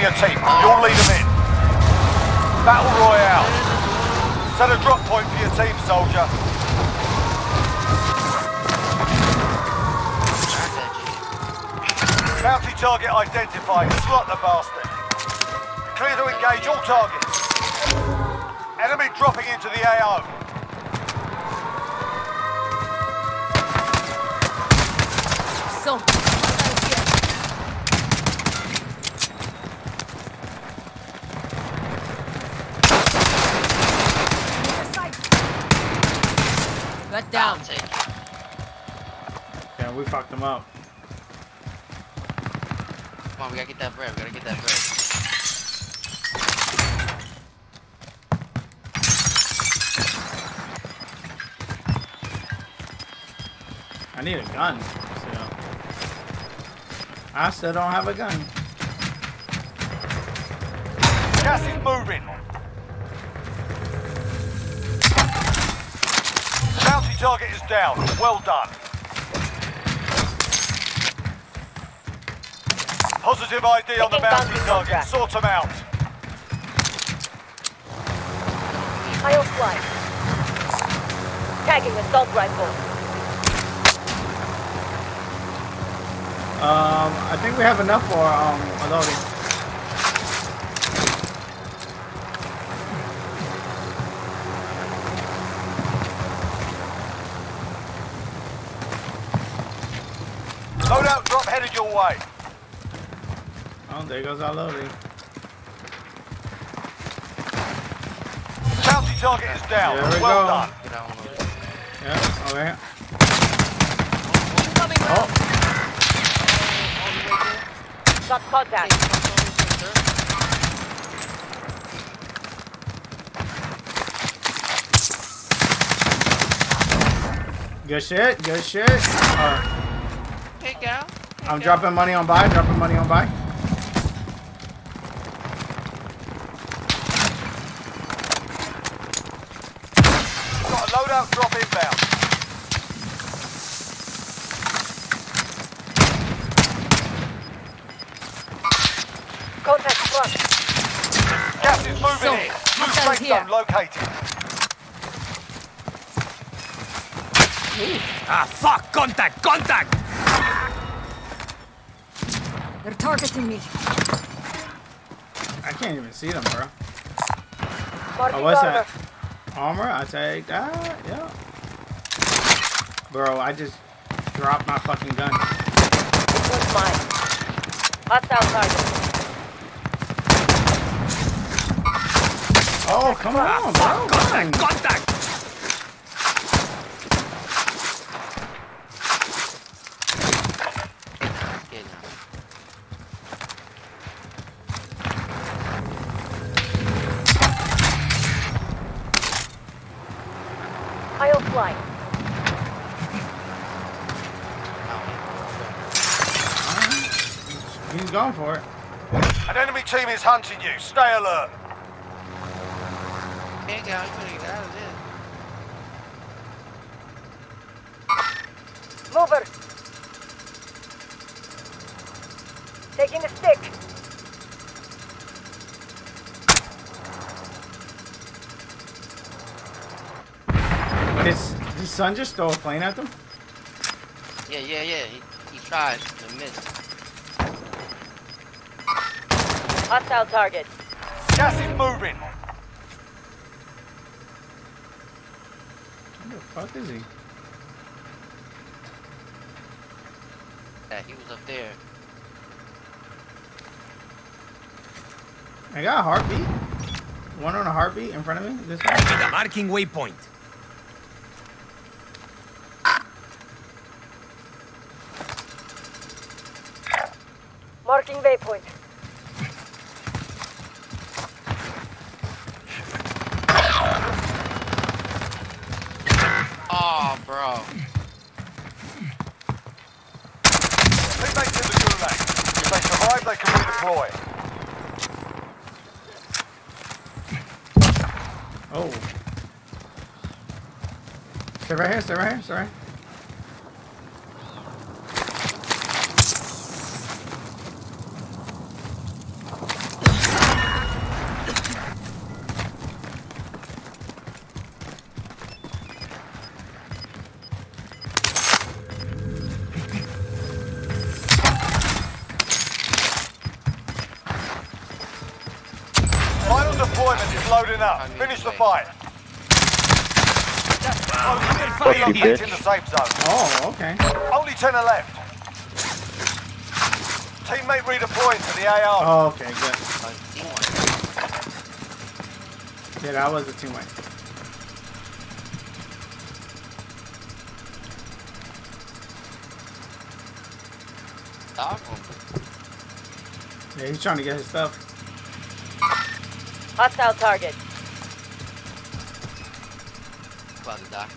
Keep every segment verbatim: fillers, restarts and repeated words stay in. to your team. You'll lead them in. Battle Royale. Set a drop point for your team, soldier. Bounty target identified. Slot the bastard. Clear to engage all targets. Enemy dropping into the A O. Something. Let down. Yeah, we fucked them up. Come on, we gotta get that bread. We gotta get that bread. I need a gun. So. I still don't have a gun. Gas is moving. Bounty target is down. Well done. Positive I D on the bounty target. Sort them out. I offline. Tagging assault rifle. Um, I think we have enough for um a loading. Loadout drop headed your way. Oh, there goes our loading. Bounty target is down. There we well go. done. Yeah, okay. Oh. Got contact. Good shit, good shit. Uh, Hey, gal. Hey, I'm gal. dropping money on buy, dropping money on buy. Got a loadout drop inbound. Contact front. Gas is moving so, in. Move safe zone located. Ooh. Ah, fuck! Contact! Contact! They're targeting me. I can't even see them, bro. Oh, what's that? Armor? I take that. Yeah. Bro, I just dropped my fucking gun. What's mine? Hostile target. Oh, come ah, on, bro. Contact! Contact! He's going for it. An enemy team is hunting you. Stay alert. Can't get out. You couldn't get out of it. Mover. Taking a stick. His, his son just throw a plane at them? Yeah, yeah, yeah. He, he tried to miss. Hostile target. Gas is moving. Where the fuck is he? Yeah, he was up there. I got a heartbeat. One on a heartbeat in front of me. This one. Marking waypoint. Marking waypoint. Oh, bro. They make it the gulag. If they survive, they can redeploy. Oh. Stay right here, stay right here, sorry. Final deployment is loading up. Finish the fight. Fuck you, bitch. In the safe zone. Oh, okay. Only ten are left. Teammate redeploying to the A R. Oh, okay, good. Yeah, that was a teammate. Yeah, he's trying to get his stuff. Hostile target. About to die.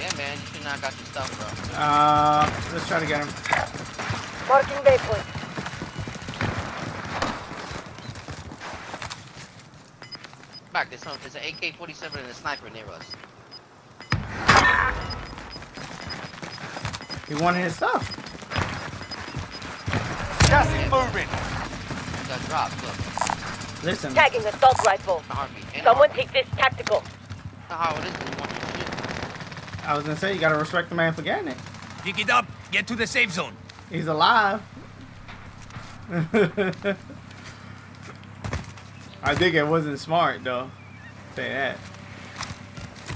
Yeah, man, you should not have got your stuff, bro. Uh, let's try to get him. Marking bay point. Back, there's something. There's an A K forty-seven and a sniper near us. He wanted his stuff. Gas is moving. Got dropped. Look. Listen. Tagging assault rifle. Someone take this tactical. How it is? I was gonna say you gotta respect the man for getting it. Pick it up. Get to the safe zone. He's alive. I think it wasn't smart though. Say that.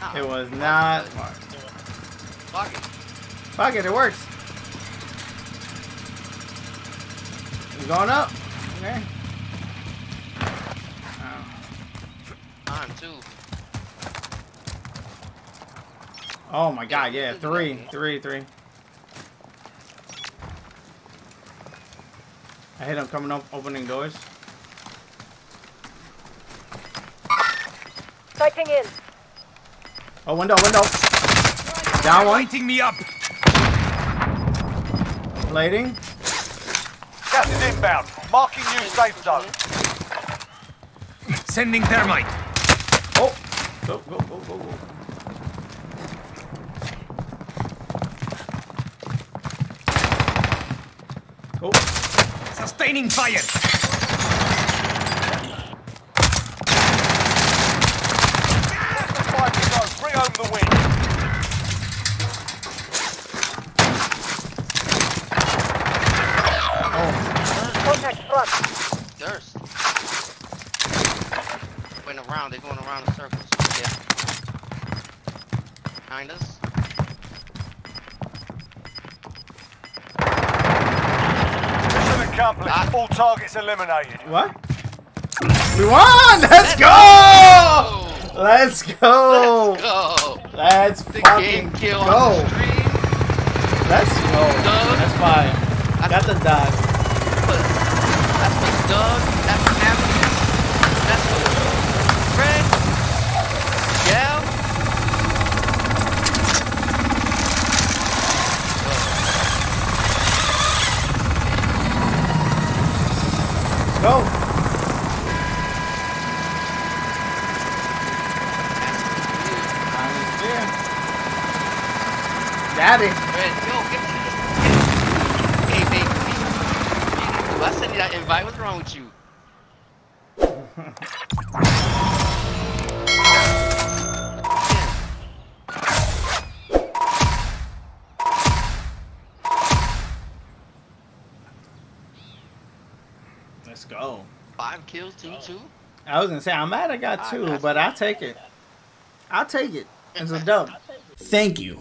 Oh, it was not smart. Fuck it. Fuck it, it works. He's going up. Okay. Oh. On two. Oh my god, yeah. Three, three, three. I hit him coming up, opening doors. Fighting in. Oh, window, window. Down one. Lighting me up. Lighting. Gas is inbound. Marking new safe zone. Sending thermite. Oh, go, go, go, go, go. Oh. Sustaining fire. Five to go. Bring home the win. Durst. Going around, they're going around in circles. Yeah. Behind us. Mission accomplished. Ah. All targets eliminated. What? We won! Let's, Let's go! go! Let's go! Let's go! Let's the fucking game kill go! On the stream. Let's go! Done. That's fine. I got the dodge. Doug, that's for Amazon, that's for Fred, Gal. Go. Daddy. Fred, yo, get me. Hey, baby. I sent you that invite. What's wrong with you? Let's go. Five kills, two, two. I was gonna say I'm mad I got two, I, I but I'll take it. I'll take it. It's a dub. Thank you,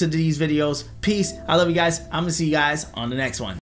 these videos. Peace. I love you guys. I'm gonna see you guys on the next one.